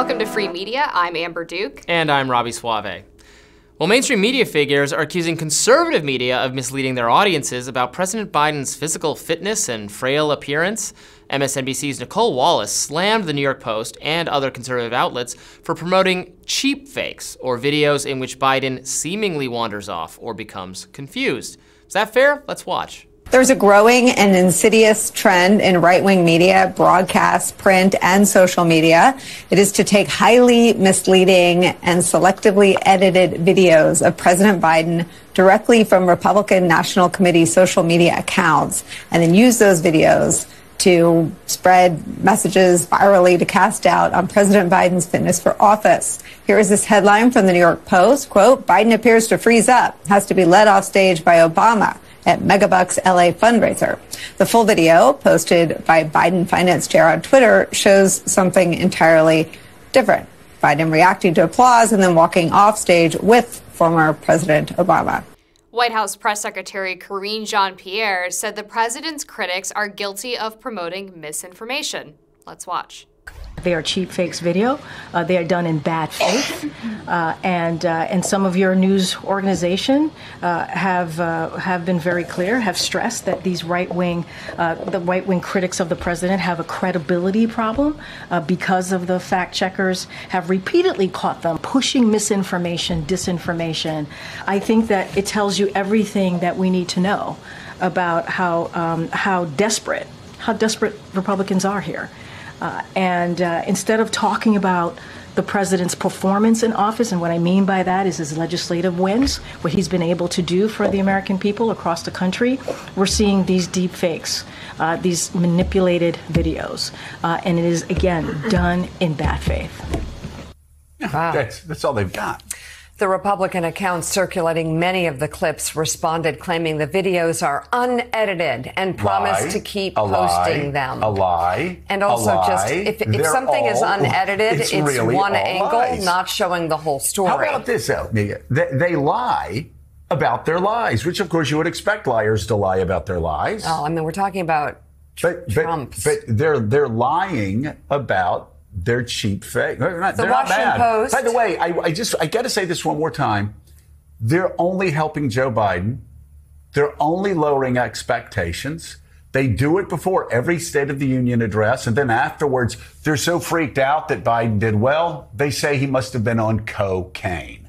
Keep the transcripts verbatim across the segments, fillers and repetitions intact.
Welcome to Free Media. I'm Amber Duke. And I'm Robbie Suave. Well, mainstream media figures are accusing conservative media of misleading their audiences about President Biden's physical fitness and frail appearance. M S N B C's Nicole Wallace slammed the New York Post and other conservative outlets for promoting cheap fakes, or videos in which Biden seemingly wanders off or becomes confused. Is that fair? Let's watch. There's a growing and insidious trend in right-wing media, broadcast, print, and social media. It is to take highly misleading and selectively edited videos of President Biden directly from Republican National Committee social media accounts and then use those videos to spread messages virally to cast doubt on President Biden's fitness for office. Here is this headline from the New York Post, quote, Biden appears to freeze up, has to be led off stage by Obama at Megabucks L A fundraiser. The full video posted by Biden finance chair on Twitter shows something entirely different. Biden reacting to applause and then walking off stage with former President Obama. White House Press Secretary Karine Jean-Pierre said the president's critics are guilty of promoting misinformation. Let's watch. They are cheap fakes video. Uh, they are done in bad faith, uh, and uh, and some of your news organization uh, have uh, have been very clear, have stressed that these right wing, uh, the right wing critics of the president have a credibility problem uh, because of the fact checkers have repeatedly caught them pushing misinformation, disinformation. I think that it tells you everything that we need to know about how um, how desperate, how desperate Republicans are here. Uh, and uh, instead of talking about the president's performance in office, and what I mean by that is his legislative wins, what he's been able to do for the American people across the country, we're seeing these deep fakes, uh, these manipulated videos. Uh, and it is, again, done in bad faith. Wow. That's, that's all they've got. The Republican accounts circulating many of the clips responded, claiming the videos are unedited and promised lie, to keep a posting lie, them. A lie. And also, lie, just if, if something all, is unedited, it's, it's really one angle, lies. Not showing the whole story. How about this, Almeida? They, they lie about their lies, which, of course, you would expect liars to lie about their lies. Oh, I mean, we're talking about but, Trump's. But, but they're they're lying about. They're cheap fake. They're not, the they're Washington not bad. Post. By the way, I, I just I got to say this one more time. They're only helping Joe Biden. They're only lowering expectations. They do it before every State of the Union address. And then afterwards, they're so freaked out that Biden did well. They say he must have been on cocaine.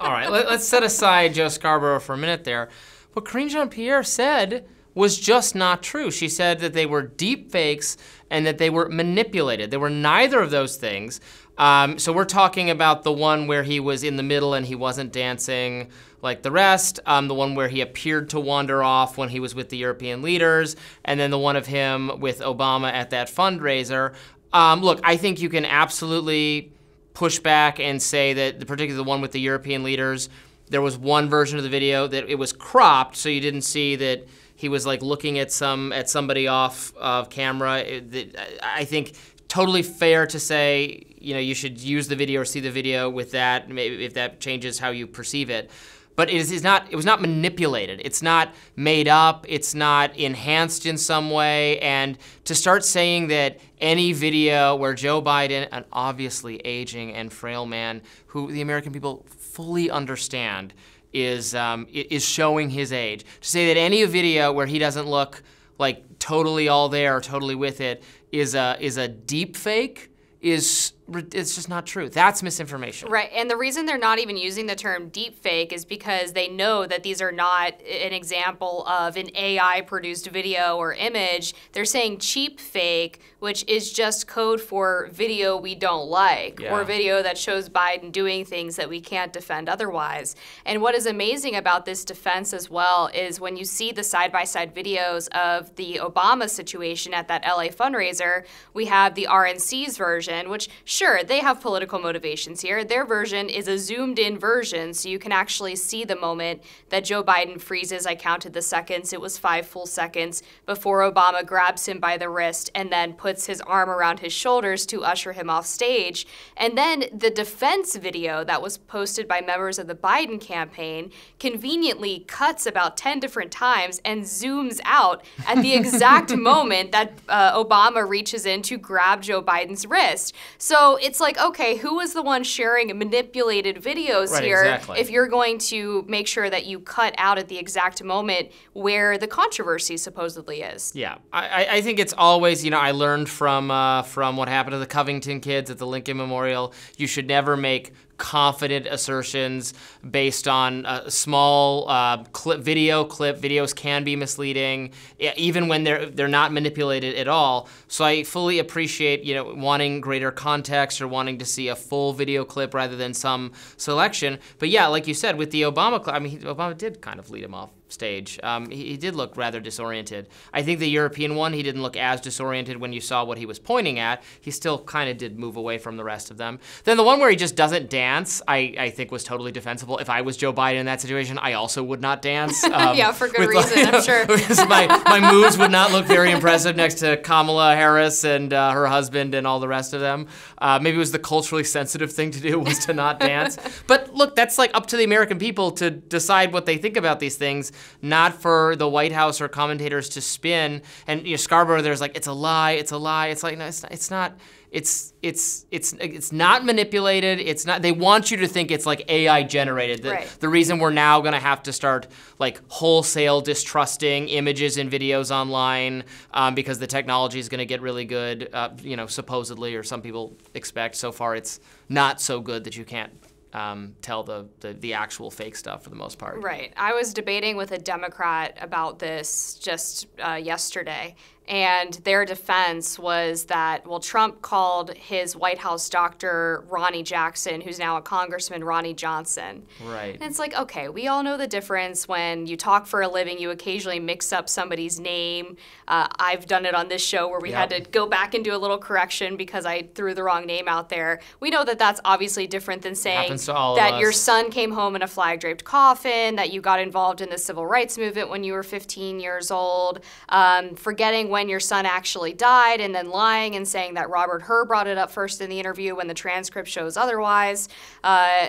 All right, let, let's set aside Joe Scarborough for a minute there. What Karine Jean-Pierre said was just not true. She said that they were deep fakes and that they were manipulated. They were neither of those things. Um, so we're talking about the one where he was in the middle and he wasn't dancing like the rest, um, the one where he appeared to wander off when he was with the European leaders, and then the one of him with Obama at that fundraiser. Um, look, I think you can absolutely push back and say that, particularly the one with the European leaders, there was one version of the video that it was cropped, so you didn't see that he was like looking at some at somebody off of camera. It, it, I think totally fair to say, you know, you should use the video or see the video with that, maybe if that changes how you perceive it. But it is not. It was not manipulated. It's not made up. It's not enhanced in some way. And to start saying that any video where Joe Biden, an obviously aging and frail man, who the American people fully understand, is um, is showing his age. To say that any video where he doesn't look like totally all there or totally with it is a is a deep fake is it's just not true. That's misinformation. Right, and the reason they're not even using the term deep fake is because they know that these are not an example of an A I produced video or image. They're saying cheap fake, which is just code for video we don't like, yeah, or video that shows Biden doing things that we can't defend otherwise. And what is amazing about this defense as well is when you see the side-by-side videos of the Obama situation at that L A fundraiser, we have the R N C's version, which sure, they have political motivations here. Their version is a zoomed-in version, so you can actually see the moment that Joe Biden freezes. I counted the seconds. It was five full seconds before Obama grabs him by the wrist and then puts his arm around his shoulders to usher him off stage. And then the defense video that was posted by members of the Biden campaign conveniently cuts about ten different times and zooms out at the exact moment that uh, Obama reaches in to grab Joe Biden's wrist. So So it's like, okay, who was the one sharing manipulated videos right, here exactly. if you're going to make sure that you cut out at the exact moment where the controversy supposedly is? Yeah, I, I think it's always, you know, I learned from, uh, from what happened to the Covington kids at the Lincoln Memorial, you should never make confident assertions based on uh, small uh, clip, video clip. Videos can be misleading, even when they're they're not manipulated at all. So I fully appreciate, you know, wanting greater context or wanting to see a full video clip rather than some selection. But yeah, like you said, with the Obama, I mean, Obama did kind of lead him off stage. Um, he, he did look rather disoriented. I think the European one, he didn't look as disoriented when you saw what he was pointing at. He still kind of did move away from the rest of them. Then the one where he just doesn't dance, I, I think was totally defensible. If I was Joe Biden in that situation, I also would not dance. Um, yeah, for good reason, like, I'm sure. my, my moves would not look very impressive next to Kamala Harris and uh, her husband and all the rest of them. Uh, maybe it was the culturally sensitive thing to do was to not dance. But look, that's like up to the American people to decide what they think about these things, not for the White House or commentators to spin. And you know, Scarborough, there's like, it's a lie, it's a lie. It's like, no, it's not, it's not, it's, it's, it's, it's not manipulated. It's not, they want you to think it's like A I generated. The, right. the reason we're now gonna have to start like wholesale distrusting images and videos online um, because the technology is gonna get really good, uh, you know, supposedly, or some people expect. So far it's not so good that you can't Um, tell the, the, the actual fake stuff for the most part. Right. I was debating with a Democrat about this just uh, yesterday, and their defense was that, well, Trump called his White House doctor, Ronnie Jackson, who's now a congressman, Ronnie Johnson. Right. And it's like, okay, we all know the difference when you talk for a living, you occasionally mix up somebody's name. Uh, I've done it on this show where we yep. had to go back and do a little correction because I threw the wrong name out there. We know that that's obviously different than saying that your son came home in a flag-draped coffin, that you got involved in the civil rights movement when you were fifteen years old, um, forgetting when your son actually died, and then lying and saying that Robert Hur brought it up first in the interview when the transcript shows otherwise. Uh,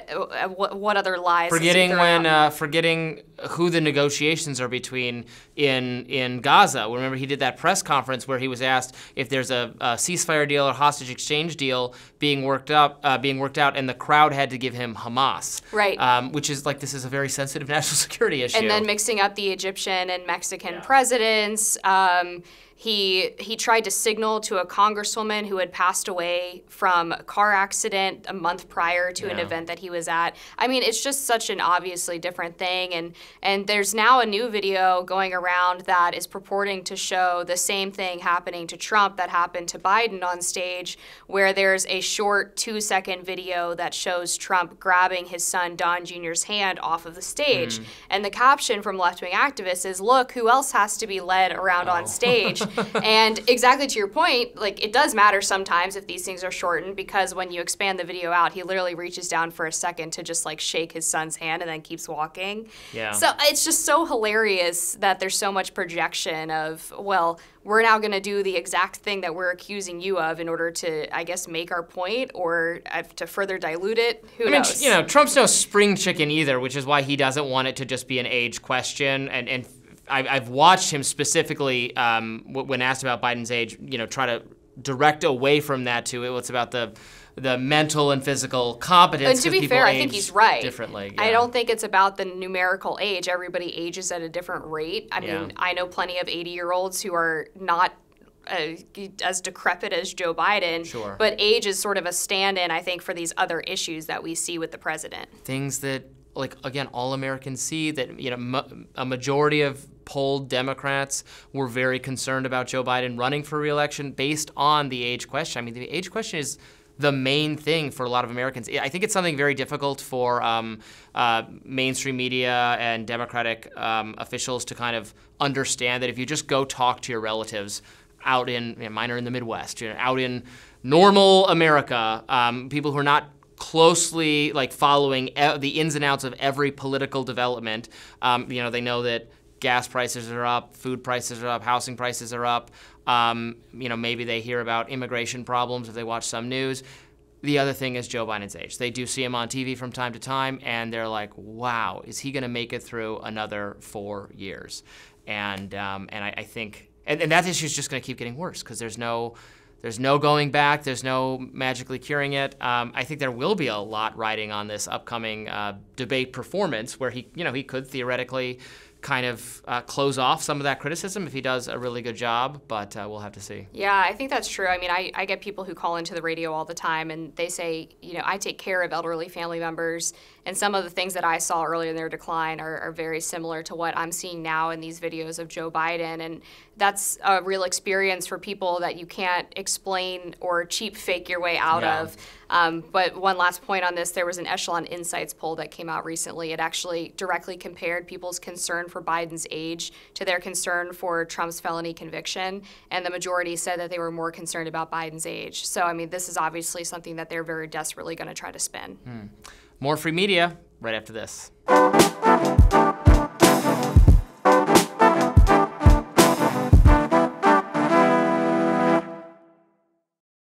what, what other lies? Forgetting when, uh, forgetting who the negotiations are between in in Gaza. Remember, he did that press conference where he was asked if there's a, a ceasefire deal or hostage exchange deal being worked up, uh, being worked out, and the crowd had to give him Hamas, right? Um, which is like, this is a very sensitive national security issue. And then mixing up the Egyptian and Mexican yeah. presidents. Um, He he tried to signal to a congresswoman who had passed away from a car accident a month prior to yeah. an event that he was at. I mean, it's just such an obviously different thing. And, and there's now a new video going around that is purporting to show the same thing happening to Trump that happened to Biden on stage, where there's a short two-second video that shows Trump grabbing his son Don Junior's hand off of the stage. Mm. And the caption from left-wing activists is, look, who else has to be led around oh. on stage? And exactly to your point, like, it does matter sometimes if these things are shortened, because when you expand the video out, he literally reaches down for a second to just like shake his son's hand and then keeps walking. Yeah. So it's just so hilarious that there's so much projection of, well, we're now going to do the exact thing that we're accusing you of in order to, I guess, make our point or to further dilute it. Who I knows? Mean, you know, Trump's no spring chicken either, which is why he doesn't want it to just be an age question. And, and I've watched him specifically, um, when asked about Biden's age, you know, try to direct away from that to it. It's about the the mental and physical competence. And to be fair, I think he's right. Differently, yeah. I don't think it's about the numerical age. Everybody ages at a different rate. I yeah. mean, I know plenty of eighty-year-olds who are not Uh, as decrepit as Joe Biden, sure. but age is sort of a stand-in, I think, for these other issues that we see with the president. Things that, like, again, all Americans see, that, you know, ma a majority of polled Democrats were very concerned about Joe Biden running for re-election based on the age question. I mean, the age question is the main thing for a lot of Americans. I think it's something very difficult for um, uh, mainstream media and Democratic um, officials to kind of understand that if you just go talk to your relatives out in, you know, mine are in the Midwest, you know, out in normal America, um, people who are not closely like following e the ins and outs of every political development, um, you know, they know that gas prices are up, food prices are up, housing prices are up. Um, you know, maybe they hear about immigration problems if they watch some news. The other thing is Joe Biden's age. They do see him on T V from time to time, and they're like, wow, is he gonna make it through another four years? And, um, and I, I think, And, and that issue is just going to keep getting worse because there's no, There's no going back. There's no magically curing it. Um, I think there will be a lot riding on this upcoming uh, debate performance, where he, you know, he could theoretically kind of uh, close off some of that criticism if he does a really good job, but uh, we'll have to see. Yeah, I think that's true. I mean, I, I get people who call into the radio all the time and they say, you know, I take care of elderly family members, and some of the things that I saw earlier in their decline are, are very similar to what I'm seeing now in these videos of Joe Biden, and that's a real experience for people that you can't explain or cheap fake your way out yeah. of. Um, but one last point on this, there was an Echelon Insights poll that came out recently. It actually directly compared people's concern for Biden's age to their concern for Trump's felony conviction, and the majority said that they were more concerned about Biden's age. So, I mean, this is obviously something that they're very desperately going to try to spin. Hmm. More free media right after this.